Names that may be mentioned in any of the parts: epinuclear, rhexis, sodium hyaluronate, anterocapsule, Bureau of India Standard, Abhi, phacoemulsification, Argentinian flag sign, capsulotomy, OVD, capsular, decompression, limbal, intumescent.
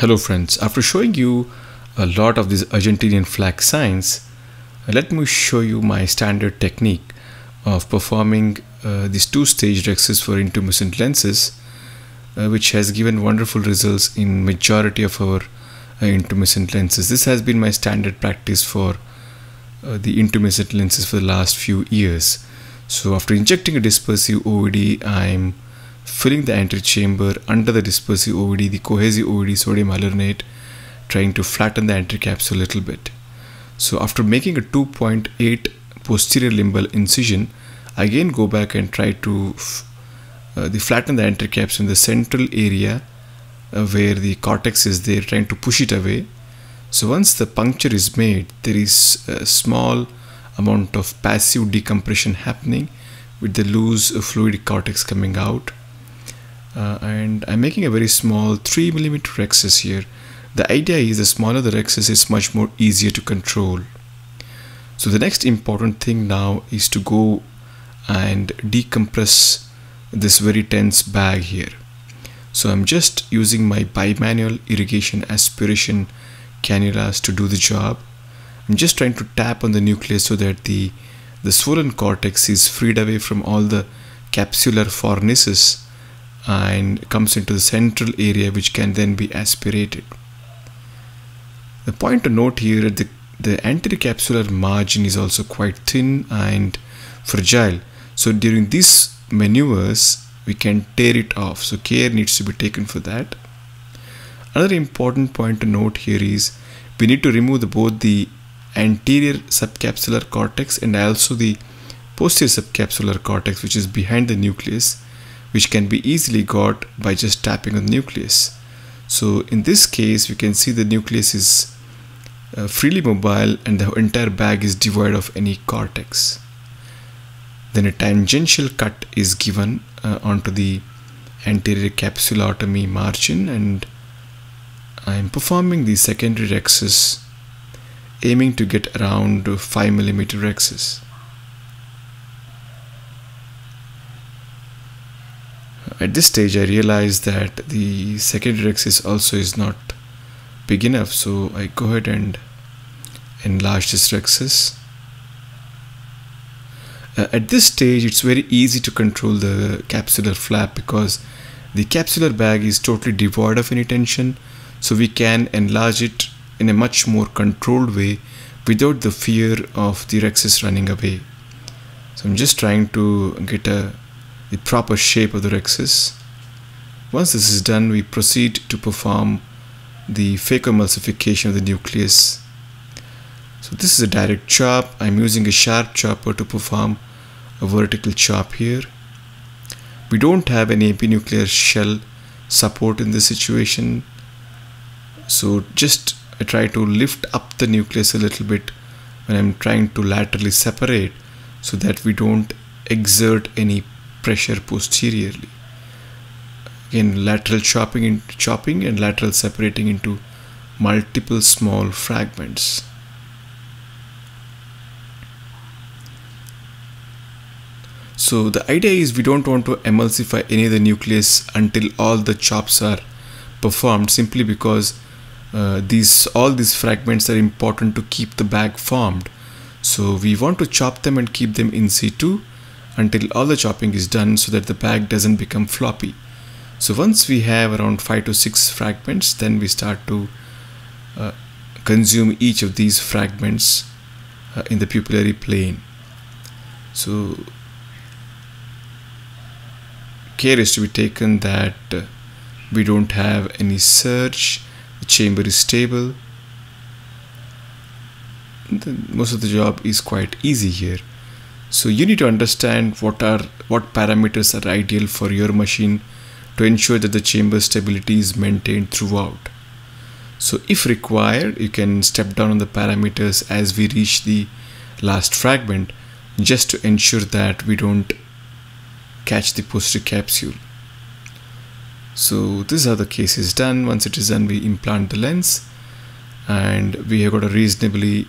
Hello friends, after showing you a lot of these Argentinian flag signs, let me show you my standard technique of performing these two-stage rhexis for intumescent lenses, which has given wonderful results in majority of our intumescent lenses. This has been my standard practice for the intumescent lenses for the last few years. So after injecting a dispersive OVD, I'm filling the antechamber. Under the dispersive OVD, the cohesive OVD, sodium hyaluronate, trying to flatten the anterocapsule a little bit. So after making a 2.8 posterior limbal incision, again go back and try to flatten the anterocapsule in the central area where the cortex is there, trying to push it away. So once the puncture is made, there is a small amount of passive decompression happening with the loose fluid cortex coming out. And I'm making a very small 3 mm rhexis here. The idea is the smaller the rhexis is, much more easier to control. So the next important thing now is to go and decompress this very tense bag here. So I'm just using my bimanual irrigation aspiration cannulas to do the job. I'm just trying to tap on the nucleus so that the swollen cortex is freed away from all the capsular fornices and comes into the central area, which can then be aspirated. The point to note here, the anterocapsular margin is also quite thin and fragile, so during these maneuvers we can tear it off, so care needs to be taken for that. Another important point to note here is we need to remove both the anterior subcapsular cortex and also the posterior subcapsular cortex, which is behind the nucleus, which can be easily got by just tapping on the nucleus. So in this case, we can see the nucleus is freely mobile and the entire bag is devoid of any cortex. Then a tangential cut is given onto the anterior capsulotomy margin, and I am performing the secondary rhexis, aiming to get around 5 mm rhexis. At this stage, I realized that the secondary rhexis also is not big enough, so I go ahead and enlarge this rhexis. At this stage, it's very easy to control the capsular flap because the capsular bag is totally devoid of any tension, so we can enlarge it in a much more controlled way without the fear of the rhexis running away. So I'm just trying to get the proper shape of the rhexis. Once this is done, we proceed to perform the phacoemulsification of the nucleus. So this is a direct chop. I'm using a sharp chopper to perform a vertical chop here. We don't have any epinuclear shell support in this situation, so just I try to lift up the nucleus a little bit when I'm trying to laterally separate, so that we don't exert any pressure posteriorly. Again, lateral chopping and chopping and lateral separating into multiple small fragments. So the idea is we don't want to emulsify any of the nucleus until all the chops are performed, simply because all these fragments are important to keep the bag formed. So we want to chop them and keep them in situ until all the chopping is done, so that the bag doesn't become floppy. So once we have around 5 to 6 fragments, then we start to consume each of these fragments in the pupillary plane. So care is to be taken that we don't have any surge. The chamber is stable. Most of the job is quite easy here. So you need to understand what parameters are ideal for your machine to ensure that the chamber stability is maintained throughout. So if required, you can step down on the parameters as we reach the last fragment, just to ensure that we don't catch the posterior capsule. So this is how the case is done. Once it is done, we implant the lens, and we have got a reasonably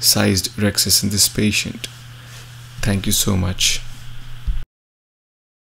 sized rhexis in this patient. Thank you so much.